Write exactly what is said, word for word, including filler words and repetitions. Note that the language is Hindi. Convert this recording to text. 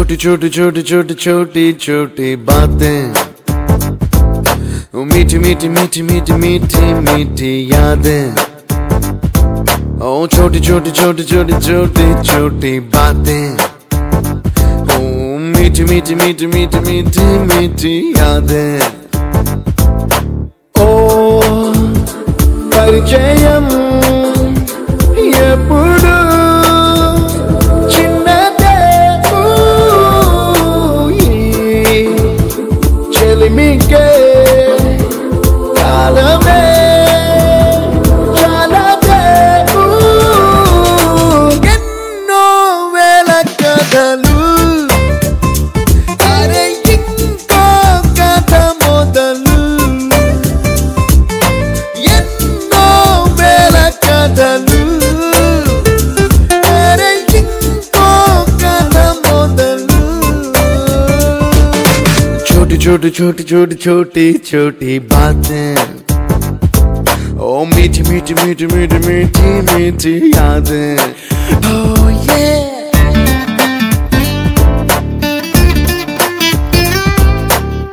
छोटी छोटी छोटी छोटी छोटी छोटी बातें, ओ मीठी मीठी मीठी मीठी मीठी मीठी यादें, ओ छोटी छोटी छोटी छोटी छोटी छोटी बातें, ओ मीठी मीठी मीठी मीठी मीठी मीठी यादें। ओ परिचयम ये पुड़ छोटी छोटी छोटी छोटी छोटी बातें, ओ मीठी मीठी मीठी मीठी मीठी मीठी यादें। Oh yeah।